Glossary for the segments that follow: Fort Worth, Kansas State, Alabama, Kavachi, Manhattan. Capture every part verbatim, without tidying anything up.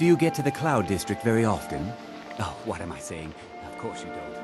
Do you get to the Cloud District very often? Oh, what am I saying? Of course you don't.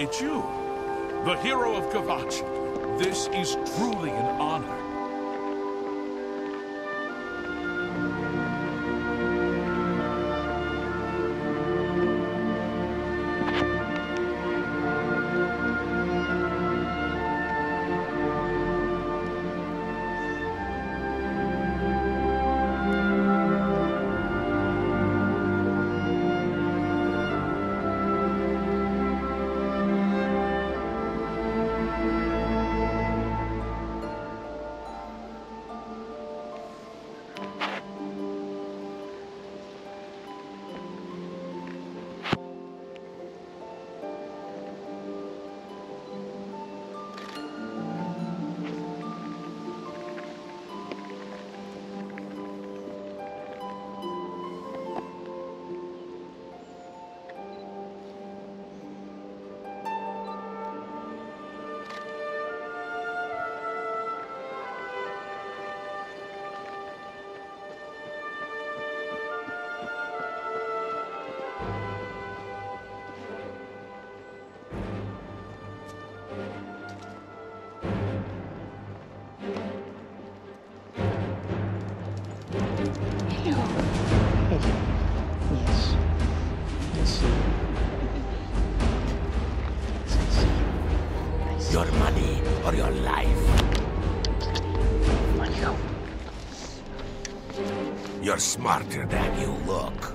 It's you, the hero of Kavachi. This is truly an honor. Your money or your life. You're smarter than you look.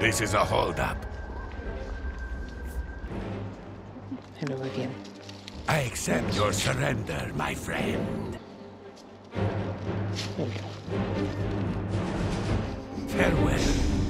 This is a holdup. Hello again. I accept your surrender, my friend. Farewell.